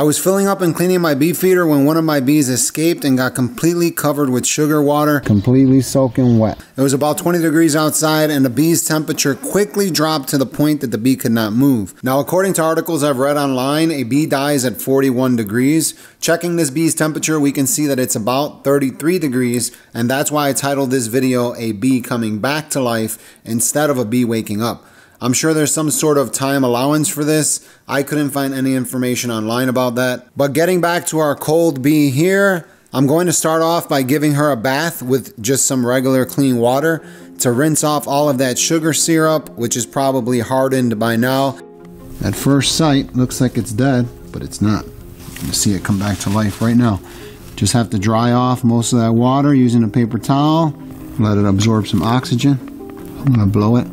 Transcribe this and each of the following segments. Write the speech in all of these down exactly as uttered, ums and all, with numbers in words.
I was filling up and cleaning my bee feeder when one of my bees escaped and got completely covered with sugar water, completely soaking wet. It was about twenty degrees outside and the bee's temperature quickly dropped to the point that the bee could not move. Now, according to articles I've read online, a bee dies at forty-one degrees. Checking this bee's temperature, we can see that it's about thirty-three degrees, and that's why I titled this video "A Bee Coming Back to Life" instead of "A Bee Waking Up." I'm sure there's some sort of time allowance for this. I couldn't find any information online about that. But getting back to our cold bee here, I'm going to start off by giving her a bath with just some regular clean water to rinse off all of that sugar syrup, which is probably hardened by now. At first sight, looks like it's dead, but it's not. You see it come back to life right now. Just have to dry off most of that water using a paper towel. Let it absorb some oxygen. I'm gonna blow it.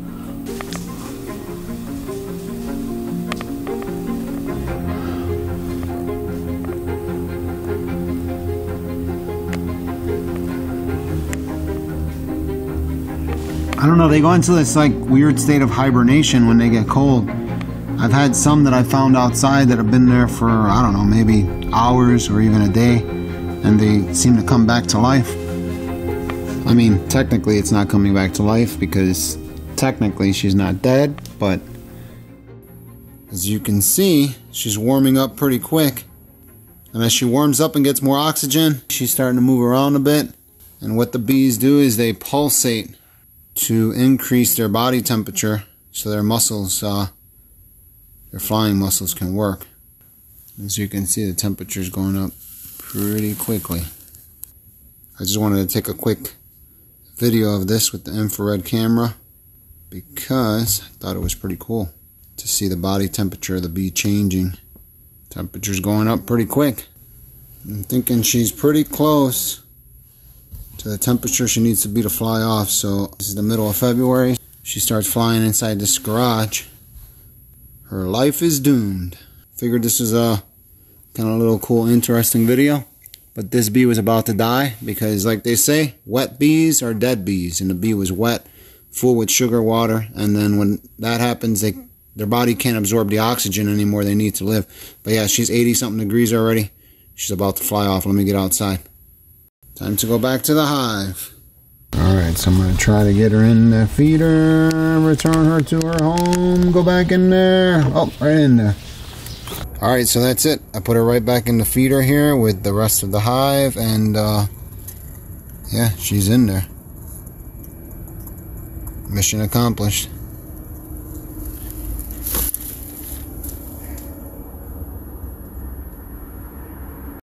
I don't know, they go into this like weird state of hibernation when they get cold. I've had some that I found outside that have been there for, I don't know, maybe hours or even a day, and they seem to come back to life. I mean, technically it's not coming back to life because technically she's not dead, but as you can see, she's warming up pretty quick. And as she warms up and gets more oxygen, she's starting to move around a bit. And what the bees do is they pulsate to increase their body temperature so their muscles, uh, their flying muscles can work. As you can see, the temperature's going up pretty quickly. I just wanted to take a quick video of this with the infrared camera because I thought it was pretty cool to see the body temperature of the bee changing. Temperature's going up pretty quick. I'm thinking she's pretty close to the temperature she needs to be to fly off. So this is the middle of February. She starts flying inside this garage. Her life is doomed. Figured this is a kind of a little cool, interesting video. But this bee was about to die because, like they say, wet bees are dead bees. And the bee was wet, full with sugar water. And then when that happens, they their body can't absorb the oxygen anymore. They need to live. But yeah, she's eighty something degrees already. She's about to fly off. Let me get outside. Time to go back to the hive. Alright, so I'm going to try to get her in the feeder, return her to her home, go back in there. Oh, right in there. Alright, so that's it. I put her right back in the feeder here with the rest of the hive, and uh, yeah, she's in there. Mission accomplished.